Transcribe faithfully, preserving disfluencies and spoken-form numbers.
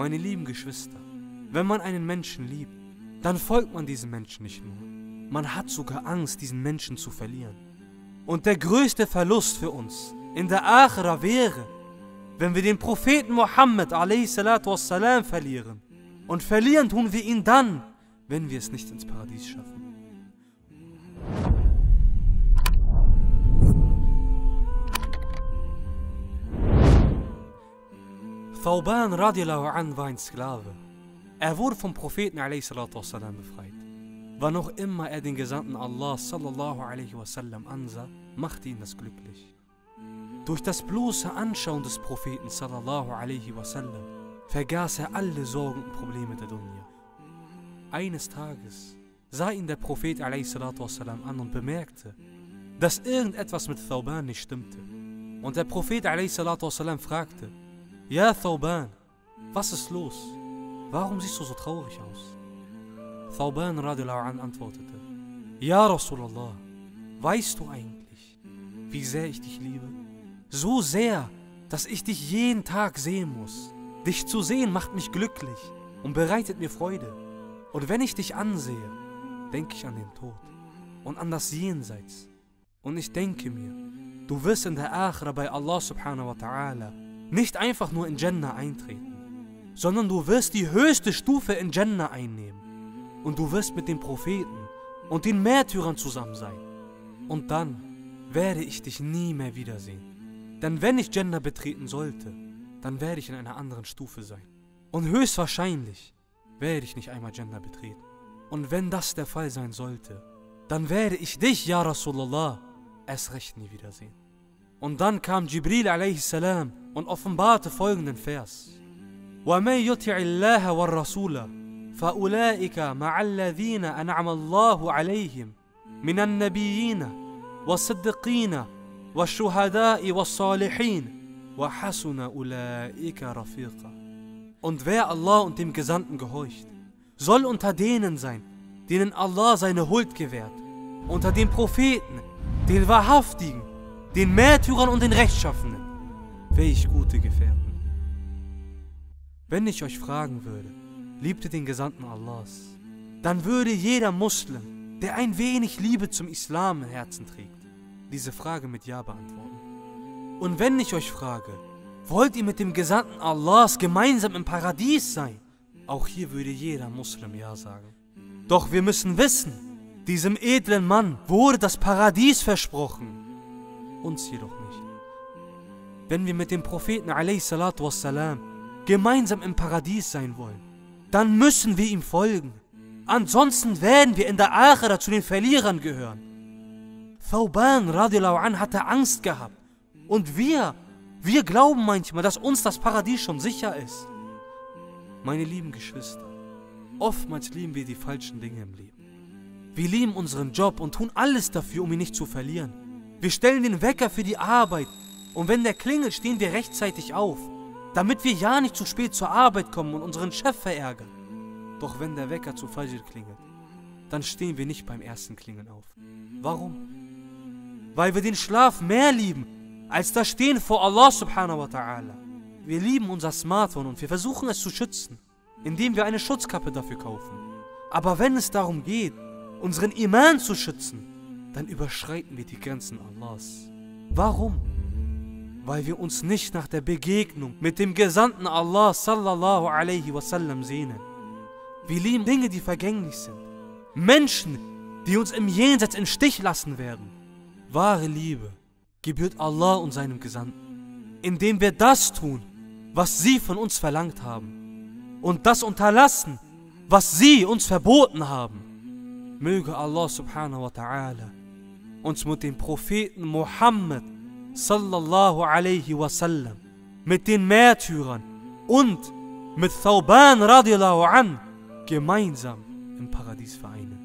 Meine lieben Geschwister, wenn man einen Menschen liebt, dann folgt man diesem Menschen nicht nur. Man hat sogar Angst, diesen Menschen zu verlieren. Und der größte Verlust für uns in der Akhira wäre, wenn wir den Propheten Mohammed alaihi salatu wassalam verlieren. Und verlieren tun wir ihn dann, wenn wir es nicht ins Paradies schaffen. Thawban radiallahu anhu war ein Sklave. Er wurde vom Propheten alaihi salatu wassalam befreit. Wann auch immer er den Gesandten Allah sallallahu alaihi wasallam ansah, machte ihn das glücklich. Durch das bloße Anschauen des Propheten sallallahu alaihi wasallam vergaß er alle Sorgen und Probleme der Dunia. Eines Tages sah ihn der Prophet alaihi salatu wassalam an und bemerkte, dass irgendetwas mit Thawban nicht stimmte. Und der Prophet alaihi salatu wassalam fragte: Ja, Thawban, was ist los? Warum siehst du so traurig aus? Thawban radiallahu anhu antwortete: Ja, Rasulallah, weißt du eigentlich, wie sehr ich dich liebe? So sehr, dass ich dich jeden Tag sehen muss. Dich zu sehen macht mich glücklich und bereitet mir Freude. Und wenn ich dich ansehe, denke ich an den Tod und an das Jenseits. Und ich denke mir, du wirst in der Akhira bei Allah subhanahu wa ta'ala nicht einfach nur in Jannah eintreten, sondern du wirst die höchste Stufe in Jannah einnehmen. Und du wirst mit den Propheten und den Märtyrern zusammen sein. Und dann werde ich dich nie mehr wiedersehen. Denn wenn ich Jannah betreten sollte, dann werde ich in einer anderen Stufe sein. Und höchstwahrscheinlich werde ich nicht einmal Jannah betreten. Und wenn das der Fall sein sollte, dann werde ich dich, ja Rasulallah, erst recht nie wiedersehen. Und dann kam Jibril alaihi salam und offenbarte folgenden Vers: وَمَنْ يُطِعِ اللَّهَ وَالرَّسُولَ فَأُولَٰئِكَ مَعَ الَّذِينَ أَنْعَمَ اللَّهُ عَلَيْهِمْ مِنَ النَّبِيِّينَ وَالصِّدِّقِينَ وَالشُّهَدَاءِ وَالصَّالِحِينَ وَحَسُنَ أُولَٰئِكَ رَفِيقًا. Und wer Allah und dem Gesandten gehorcht, soll unter denen sein, denen Allah seine Huld gewährt, unter den Propheten, den Wahrhaftigen, den Märtyrern und den Rechtschaffenen, welch gute Gefährten. Wenn ich euch fragen würde, liebt ihr den Gesandten Allahs, dann würde jeder Muslim, der ein wenig Liebe zum Islam im Herzen trägt, diese Frage mit Ja beantworten. Und wenn ich euch frage, wollt ihr mit dem Gesandten Allahs gemeinsam im Paradies sein? Auch hier würde jeder Muslim Ja sagen. Doch wir müssen wissen, diesem edlen Mann wurde das Paradies versprochen, uns jedoch nicht. Wenn wir mit dem Propheten alaihi salatu wassalam gemeinsam im Paradies sein wollen, dann müssen wir ihm folgen. Ansonsten werden wir in der Akhira zu den Verlierern gehören. Thawban radiallahu anhu hatte Angst gehabt. Und wir, wir glauben manchmal, dass uns das Paradies schon sicher ist. Meine lieben Geschwister, oftmals lieben wir die falschen Dinge im Leben. Wir lieben unseren Job und tun alles dafür, um ihn nicht zu verlieren. Wir stellen den Wecker für die Arbeit und wenn der klingelt, stehen wir rechtzeitig auf, damit wir ja nicht zu spät zur Arbeit kommen und unseren Chef verärgern. Doch wenn der Wecker zu Fajr klingelt, dann stehen wir nicht beim ersten Klingeln auf. Warum? Weil wir den Schlaf mehr lieben, als das Stehen vor Allah subhanahu wa ta'ala. Wir lieben unser Smartphone und wir versuchen es zu schützen, indem wir eine Schutzkappe dafür kaufen. Aber wenn es darum geht, unseren Iman zu schützen, dann überschreiten wir die Grenzen Allahs. Warum? Weil wir uns nicht nach der Begegnung mit dem Gesandten Allah sallallahu alaihi wasallam sehnen. Wir lieben Dinge, die vergänglich sind. Menschen, die uns im Jenseits im Stich lassen werden. Wahre Liebe gebührt Allah und seinem Gesandten, indem wir das tun, was sie von uns verlangt haben. Und das unterlassen, was sie uns verboten haben. Möge Allah subhanahu wa ta'ala uns mit dem Propheten Mohammed sallallahu alaihi wasallam, mit den Märtyrern und mit Thawban radiallahu an gemeinsam im Paradies vereinen.